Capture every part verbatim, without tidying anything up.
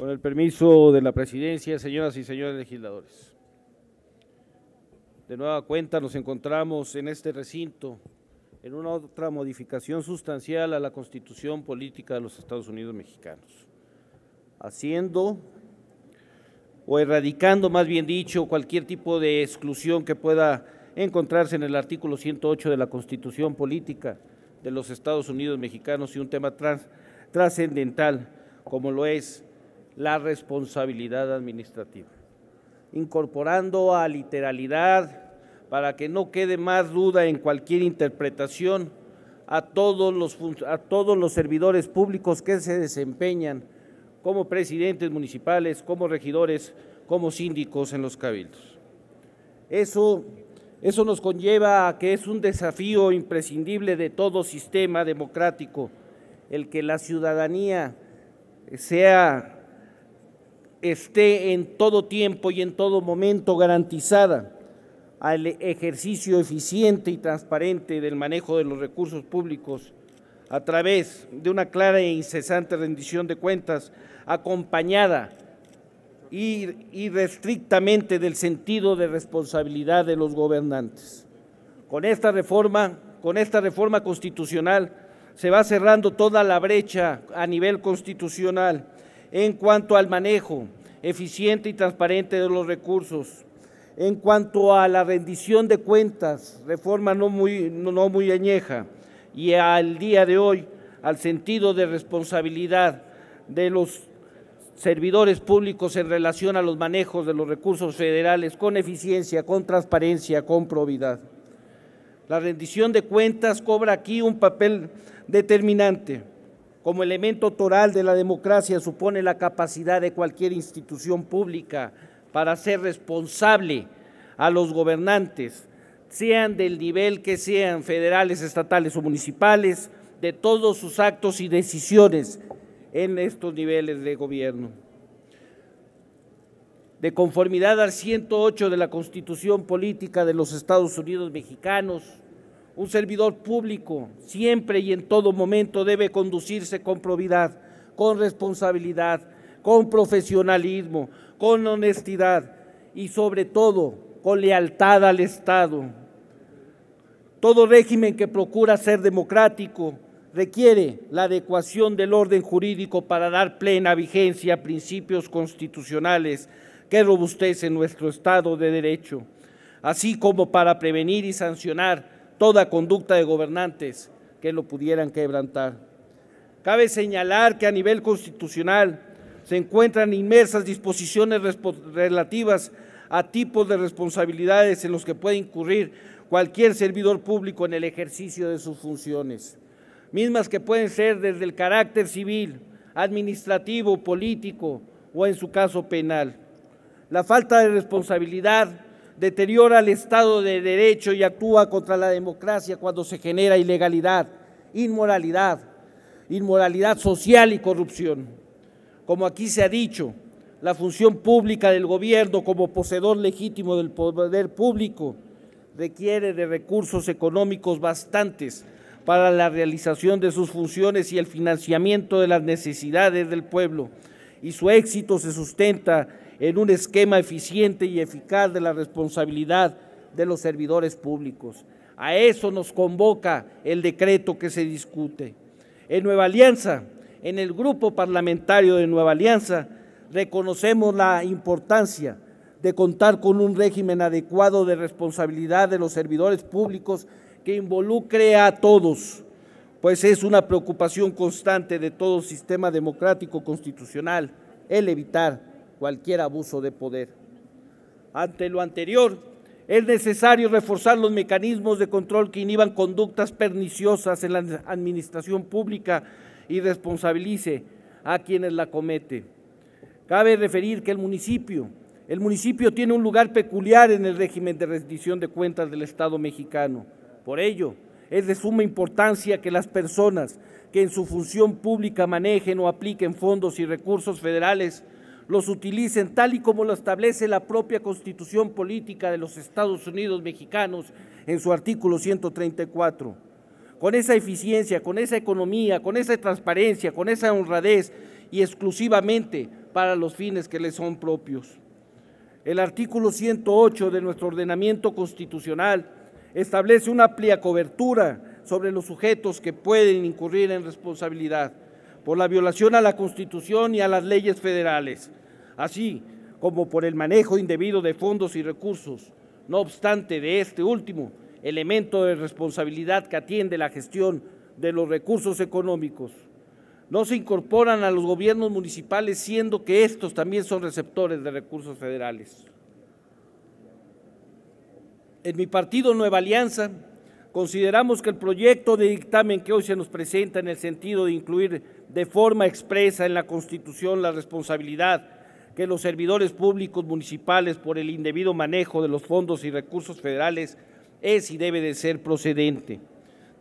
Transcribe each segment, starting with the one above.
Con el permiso de la Presidencia, señoras y señores legisladores. De nueva cuenta nos encontramos en este recinto en una otra modificación sustancial a la Constitución Política de los Estados Unidos Mexicanos, haciendo o erradicando, más bien dicho, cualquier tipo de exclusión que pueda encontrarse en el artículo ciento ocho de la Constitución Política de los Estados Unidos Mexicanos y un tema trascendental como lo es la responsabilidad administrativa, incorporando a literalidad para que no quede más duda en cualquier interpretación a todos los, a todos los servidores públicos que se desempeñan como presidentes municipales, como regidores, como síndicos en los cabildos. Eso, eso nos conlleva a que es un desafío imprescindible de todo sistema democrático el que la ciudadanía sea, esté en todo tiempo y en todo momento garantizada al ejercicio eficiente y transparente del manejo de los recursos públicos a través de una clara e incesante rendición de cuentas, acompañada irrestrictamente del sentido de responsabilidad de los gobernantes. Con esta reforma, con esta reforma constitucional se va cerrando toda la brecha a nivel constitucional en cuanto al manejo eficiente y transparente de los recursos. En cuanto a la rendición de cuentas, reforma no muy, no, no muy añeja, y al día de hoy, al sentido de responsabilidad de los servidores públicos en relación a los manejos de los recursos federales con eficiencia, con transparencia, con probidad. La rendición de cuentas cobra aquí un papel determinante. Como elemento toral de la democracia supone la capacidad de cualquier institución pública para ser responsable a los gobernantes, sean del nivel que sean, federales, estatales o municipales, de todos sus actos y decisiones en estos niveles de gobierno. De conformidad al ciento ocho de la Constitución Política de los Estados Unidos Mexicanos, un servidor público siempre y en todo momento debe conducirse con probidad, con responsabilidad, con profesionalismo, con honestidad y sobre todo con lealtad al Estado. Todo régimen que procura ser democrático requiere la adecuación del orden jurídico para dar plena vigencia a principios constitucionales que robustecen nuestro Estado de Derecho, así como para prevenir y sancionar toda conducta de gobernantes que lo pudieran quebrantar. Cabe señalar que a nivel constitucional se encuentran inmersas disposiciones relativas a tipos de responsabilidades en los que puede incurrir cualquier servidor público en el ejercicio de sus funciones, mismas que pueden ser desde el carácter civil, administrativo, político o en su caso penal. La falta de responsabilidad deteriora el Estado de Derecho y actúa contra la democracia cuando se genera ilegalidad, inmoralidad, inmoralidad social y corrupción. Como aquí se ha dicho, la función pública del gobierno como poseedor legítimo del poder público requiere de recursos económicos bastantes para la realización de sus funciones y el financiamiento de las necesidades del pueblo, y su éxito se sustenta en un esquema eficiente y eficaz de la responsabilidad de los servidores públicos. A eso nos convoca el decreto que se discute. En Nueva Alianza, en el Grupo Parlamentario de Nueva Alianza reconocemos la importancia de contar con un régimen adecuado de responsabilidad de los servidores públicos que involucre a todos, pues es una preocupación constante de todo sistema democrático constitucional el evitar cualquier abuso de poder. Ante lo anterior, es necesario reforzar los mecanismos de control que inhiban conductas perniciosas en la administración pública y responsabilice a quienes la cometen. Cabe referir que el municipio, el municipio tiene un lugar peculiar en el régimen de rendición de cuentas del Estado mexicano. Por ello, es de suma importancia que las personas que en su función pública manejen o apliquen fondos y recursos federales los utilicen tal y como lo establece la propia Constitución Política de los Estados Unidos Mexicanos en su artículo ciento treinta y cuatro. Con esa eficiencia, con esa economía, con esa transparencia, con esa honradez y exclusivamente para los fines que les son propios. El artículo ciento ocho de nuestro ordenamiento constitucional establece una amplia cobertura sobre los sujetos que pueden incurrir en responsabilidad por la violación a la Constitución y a las leyes federales, así como por el manejo indebido de fondos y recursos. No obstante, de este último elemento de responsabilidad que atiende la gestión de los recursos económicos, no se incorporan a los gobiernos municipales, siendo que estos también son receptores de recursos federales. En mi partido Nueva Alianza consideramos que el proyecto de dictamen que hoy se nos presenta en el sentido de incluir de forma expresa en la Constitución la responsabilidad que los servidores públicos municipales por el indebido manejo de los fondos y recursos federales es y debe de ser procedente,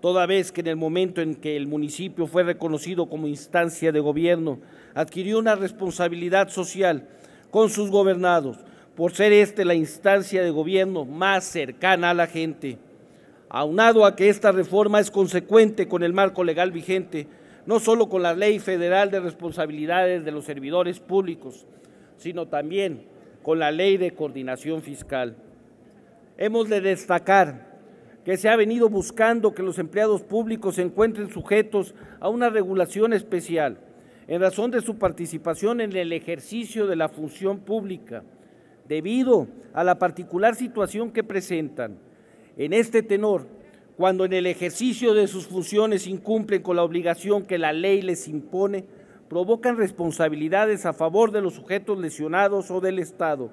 toda vez que en el momento en que el municipio fue reconocido como instancia de gobierno, adquirió una responsabilidad social con sus gobernados, por ser éste la instancia de gobierno más cercana a la gente. Aunado a que esta reforma es consecuente con el marco legal vigente, no solo con la Ley Federal de Responsabilidades de los Servidores Públicos, sino también con la Ley de Coordinación Fiscal. Hemos de destacar que se ha venido buscando que los empleados públicos se encuentren sujetos a una regulación especial en razón de su participación en el ejercicio de la función pública, debido a la particular situación que presentan. En este tenor, cuando en el ejercicio de sus funciones incumplen con la obligación que la ley les impone, provocan responsabilidades a favor de los sujetos lesionados o del Estado,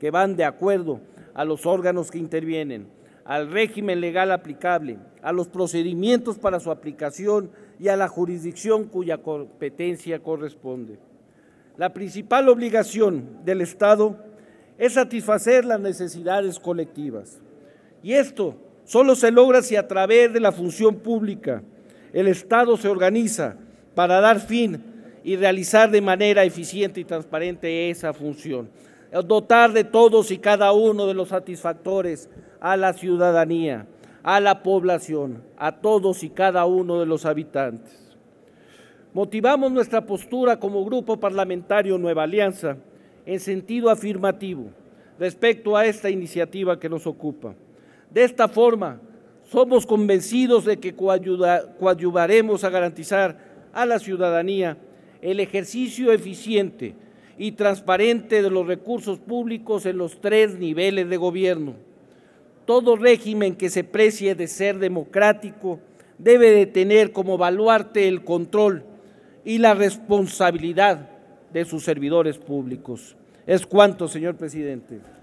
que van de acuerdo a los órganos que intervienen, al régimen legal aplicable, a los procedimientos para su aplicación y a la jurisdicción cuya competencia corresponde. La principal obligación del Estado es satisfacer las necesidades colectivas, y esto solo se logra si a través de la función pública el Estado se organiza para dar fin y realizar de manera eficiente y transparente esa función, dotar de todos y cada uno de los satisfactores a la ciudadanía, a la población, a todos y cada uno de los habitantes. Motivamos nuestra postura como Grupo Parlamentario Nueva Alianza en sentido afirmativo respecto a esta iniciativa que nos ocupa. De esta forma, somos convencidos de que coayuda, coadyuvaremos a garantizar a la ciudadanía el ejercicio eficiente y transparente de los recursos públicos en los tres niveles de gobierno. Todo régimen que se precie de ser democrático debe de tener como baluarte el control y la responsabilidad de sus servidores públicos. Es cuanto, señor presidente.